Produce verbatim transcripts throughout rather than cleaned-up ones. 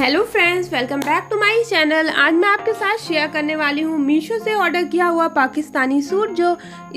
Hello friends, welcome back to my channel. आज मैं आपके साथ शेयर करने वाली हूँ मीशो से ऑर्डर किया हुआ पाकिस्तानी सूट जो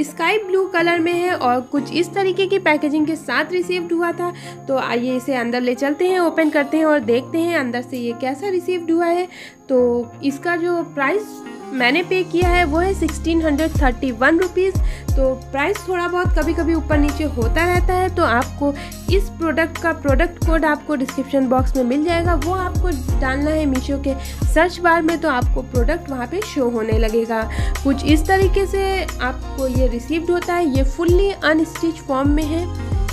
स्काई ब्लू कलर में है और कुछ इस तरीके की पैकेजिंग के साथ रिसीव्ड हुआ था। तो आइए इसे अंदर ले चलते हैं, ओपन करते हैं और देखते हैं अंदर से ये कैसा रिसीव्ड हुआ है। तो इसका जो प्राइस मैंने पे किया है वो है sixteen hundred thirty one rupees. तो प्राइस थोड़ा बहुत कभी कभी ऊपर नीचे होता रहता है। तो आपको इस प्रोडक्ट का प्रोडक्ट कोड आपको डिस्क्रिप्शन बॉक्स में मिल जाएगा, वो आपको डालना है मीशो के सर्च बार में, तो आपको प्रोडक्ट वहाँ पे शो होने लगेगा। कुछ इस तरीके से आपको ये रिसीव्ड होता है। ये फुल्ली अनस्टिच फॉर्म में है,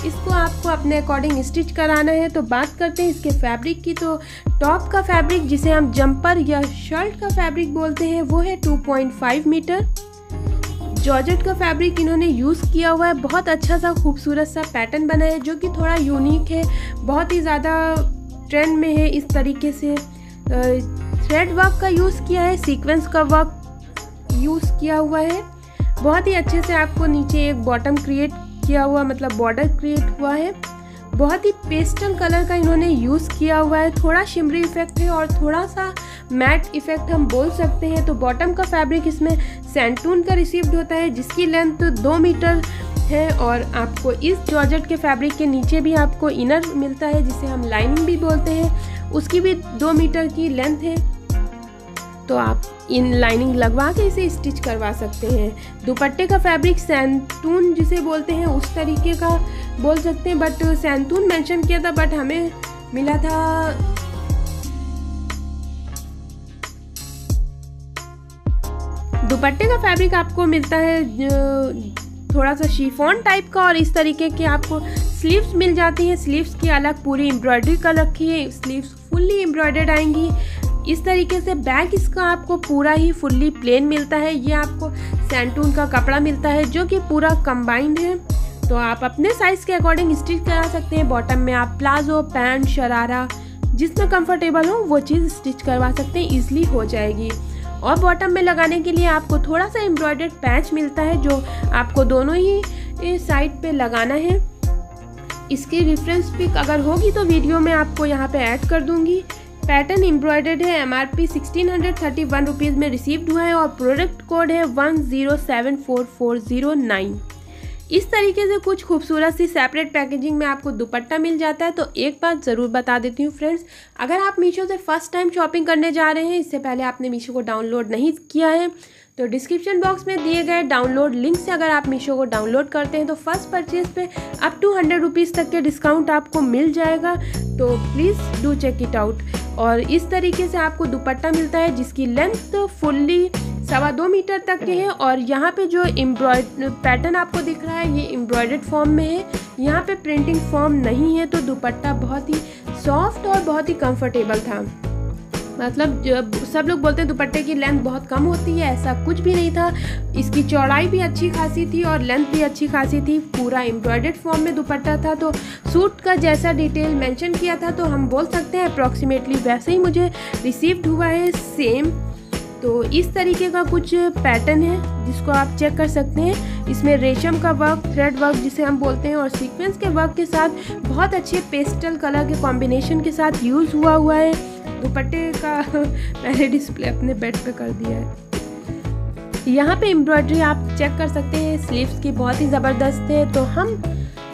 इसको आपको अपने अकॉर्डिंग स्टिच कराना है। तो बात करते हैं इसके फैब्रिक की। तो टॉप का फैब्रिक जिसे हम जंपर या शर्ट का फैब्रिक बोलते हैं वो है two point five metre. Georgette का फैब्रिक इन्होंने यूज़ किया हुआ है। बहुत अच्छा सा खूबसूरत सा पैटर्न बना है जो कि थोड़ा यूनिक है, बहुत ही ज़्यादा ट्रेंड में है। इस तरीके से थ्रेड वर्क का यूज़ किया है, सीक्वेंस का वर्क यूज़ किया हुआ है। बहुत ही अच्छे से आपको नीचे एक बॉटम क्रिएट किया हुआ मतलब बॉर्डर क्रिएट हुआ है। बहुत ही पेस्टल कलर का इन्होंने यूज़ किया हुआ है। थोड़ा शिमरी इफ़ेक्ट है और थोड़ा सा मैट इफ़ेक्ट हम बोल सकते हैं। तो बॉटम का फैब्रिक इसमें सैंटून का रिसीव्ड होता है जिसकी लेंथ तो दो मीटर है। और आपको इस जॉर्जेट के फैब्रिक के नीचे भी आपको इनर मिलता है जिसे हम लाइनिंग भी बोलते हैं, उसकी भी दो मीटर की लेंथ है। तो आप इन लाइनिंग लगवा के इसे स्टिच करवा सकते हैं। दुपट्टे का फैब्रिक सैंतून जिसे बोलते हैं उस तरीके का बोल सकते हैं, बट सैंतून मेंशन किया था बट हमें मिला था दुपट्टे का फैब्रिक आपको मिलता है थोड़ा सा शिफॉन टाइप का। और इस तरीके के आपको स्लीव्स मिल जाती हैं। स्लीव्स की अलग पूरी एम्ब्रॉयडरी कर रखी है, स्लीव्स फुल्ली एम्ब्रॉयडर्ड आएंगी इस तरीके से। बैक इसका आपको पूरा ही फुल्ली प्लेन मिलता है। ये आपको सैंटून का कपड़ा मिलता है जो कि पूरा कंबाइंड है। तो आप अपने साइज़ के अकॉर्डिंग स्टिच करा सकते हैं। बॉटम में आप प्लाजो, पैंट, शरारा जिसमें कंफर्टेबल हो वो चीज़ स्टिच करवा सकते हैं, ईजिली हो जाएगी। और बॉटम में लगाने के लिए आपको थोड़ा सा एम्ब्रॉयडर्ड पैच मिलता है जो आपको दोनों ही साइड पे लगाना है। इसकी रेफरेंस पिक अगर होगी तो वीडियो में आपको यहाँ पे ऐड कर दूँगी। पैटर्न एम्ब्रॉयडर्ड है। MRP sixteen hundred thirty one rupees में रिसीव्ड हुआ है और प्रोडक्ट कोड है one zero seven four four zero nine. इस तरीके से कुछ खूबसूरत सी सेपरेट पैकेजिंग में आपको दुपट्टा मिल जाता है। तो एक बात ज़रूर बता देती हूँ फ्रेंड्स, अगर आप मीशो से फर्स्ट टाइम शॉपिंग करने जा रहे हैं, इससे पहले आपने मीशो को डाउनलोड नहीं किया है, तो डिस्क्रिप्शन बॉक्स में दिए गए डाउनलोड लिंक से अगर आप मीशो को डाउनलोड करते हैं तो फर्स्ट परचेज पे अप टू हंड्रेड रुपीज़ तक के डिस्काउंट आपको मिल जाएगा। तो please do check it out. और इस तरीके से आपको दुपट्टा मिलता है जिसकी लेंथ फुल्ली सवा दो मीटर तक के है। और यहाँ पे जो एम्ब्रॉयड पैटर्न आपको दिख रहा है ये एम्ब्रॉयडर्ड फॉर्म में है, यहाँ पे प्रिंटिंग फॉर्म नहीं है। तो दुपट्टा बहुत ही सॉफ्ट और बहुत ही कंफर्टेबल था। मतलब सब लोग बोलते हैं दुपट्टे की लेंथ बहुत कम होती है, ऐसा कुछ भी नहीं था। इसकी चौड़ाई भी अच्छी खासी थी और लेंथ भी अच्छी खासी थी। पूरा एम्ब्रॉयडर्ड फॉर्म में दुपट्टा था। तो सूट का जैसा डिटेल मेंशन किया था तो हम बोल सकते हैं अप्रॉक्सीमेटली वैसे ही मुझे रिसीव्ड हुआ है सेम। तो इस तरीके का कुछ पैटर्न है जिसको आप चेक कर सकते हैं। इसमें रेशम का वर्क, थ्रेड वर्क जिसे हम बोलते हैं और सीक्वेंस के वर्क के साथ बहुत अच्छे पेस्टल कलर के कॉम्बिनेशन के साथ यूज़ हुआ हुआ है। दुपट्टे का मैंने डिस्प्ले अपने बेड पे कर दिया है। यहाँ पे एम्ब्रॉयडरी आप चेक कर सकते हैं, स्लीव्स की बहुत ही ज़बरदस्त है। तो हम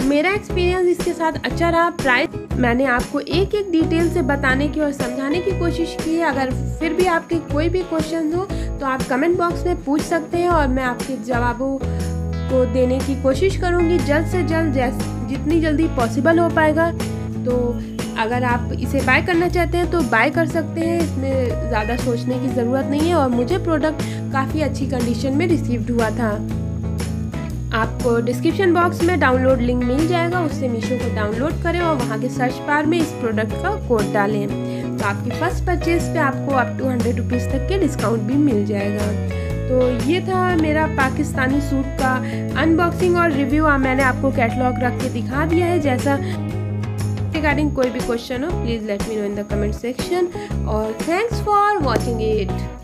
मेरा एक्सपीरियंस इसके साथ अच्छा रहा। प्राइस मैंने आपको एक एक डिटेल से बताने की और समझाने की कोशिश की है। अगर फिर भी आपके कोई भी क्वेश्चन हो तो आप कमेंट बॉक्स में पूछ सकते हैं और मैं आपके जवाबों को देने की कोशिश करूँगी जल्द से जल्द, जितनी जल्दी पॉसिबल हो पाएगा। तो अगर आप इसे बाय करना चाहते हैं तो बाय कर सकते हैं, इसमें ज़्यादा सोचने की ज़रूरत नहीं है। और मुझे प्रोडक्ट काफ़ी अच्छी कंडीशन में रिसीव्ड हुआ था। आपको डिस्क्रिप्शन बॉक्स में डाउनलोड लिंक मिल जाएगा, उससे मीशो को डाउनलोड करें और वहाँ के सर्च बार में इस प्रोडक्ट का कोड डालें। तो आपकी फर्स्ट परचेज पे आपको अप टू हंड्रेड रुपीज़ तक के डिस्काउंट भी मिल जाएगा। तो ये था मेरा पाकिस्तानी सूट का अनबॉक्सिंग और रिव्यू। और मैंने आपको कैटलॉग रख के दिखा दिया है। जैसा रिगार्डिंग कोई भी क्वेश्चन हो please let me know in the comment section. और थैंक्स फॉर वॉचिंग इट।